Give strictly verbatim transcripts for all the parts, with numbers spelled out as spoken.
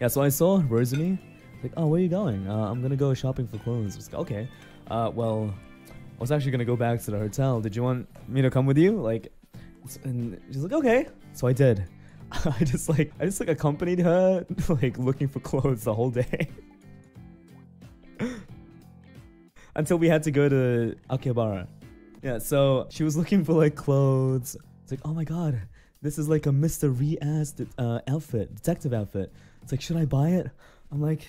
Yeah, so I saw Rosemi. Like, oh, where are you going? Uh, I'm gonna go shopping for clothes. I was like, okay. Uh, well, I was actually gonna go back to the hotel. Did you want me to come with you? Like, and she's like, okay. So I did. I just like, I just like accompanied her, like looking for clothes the whole day. Until we had to go to Akihabara. Yeah, so she was looking for like clothes. It's like, oh my god, this is like a Mister Re-ass uh, outfit, detective outfit. It's like, should I buy it? I'm like,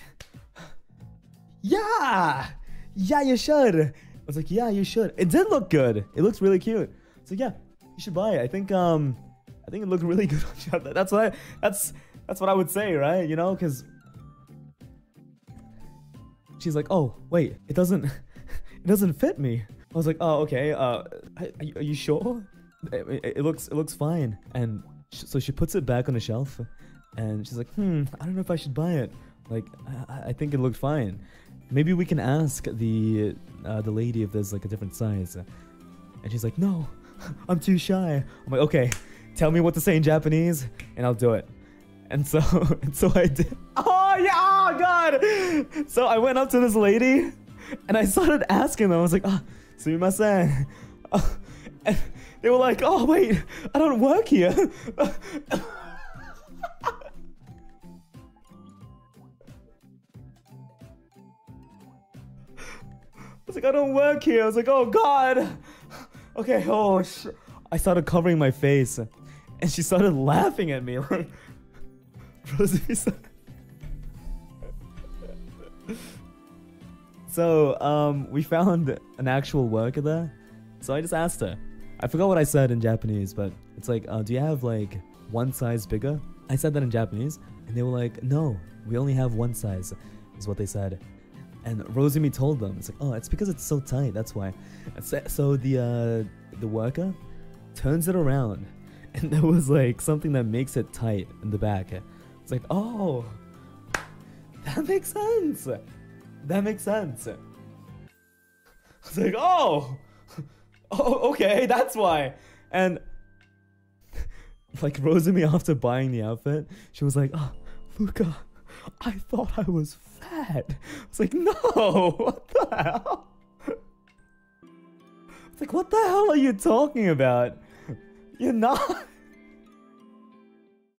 yeah, yeah, you should. I was like, yeah, you should. It did look good. It looks really cute. It's like, yeah, you should buy it. I think, um, I think it looked really good on you. That's what I, that's, that's what I would say, right? You know, because she's like, oh, wait, it doesn't, it doesn't fit me. I was like, oh, okay. Uh, are, are you sure? It, it, it looks, it looks fine. And sh so she puts it back on the shelf, and she's like, hmm, I don't know if I should buy it. Like, I, I think it looked fine. Maybe we can ask the uh, the lady if there's like a different size. And she's like, no, I'm too shy. I'm like, okay, tell me what to say in Japanese, and I'll do it. And so, and so I did. Oh yeah, oh god. So I went up to this lady, and I started asking them. I was like, ah, oh, sumimasen. Oh, and they were like, oh wait, I don't work here. I was like, I don't work here. I was like, oh god. Okay, oh sh. I started covering my face, and she started laughing at me. Like, Rosemi. So, um, we found an actual worker there. So I just asked her. I forgot what I said in Japanese, but it's like, uh, do you have like one size bigger? I said that in Japanese, and they were like, no, we only have one size, is what they said. And Rosemi told them, it's like, oh, it's because it's so tight, that's why. So the uh, the worker turns it around, and there was like something that makes it tight in the back. It's like, oh, that makes sense. That makes sense. I was like, oh, oh, okay, that's why. And like Rosemi, after buying the outfit, she was like, oh, Luca, I thought I was fat. I was like, no, what the hell? It's like, what the hell are you talking about? You're not.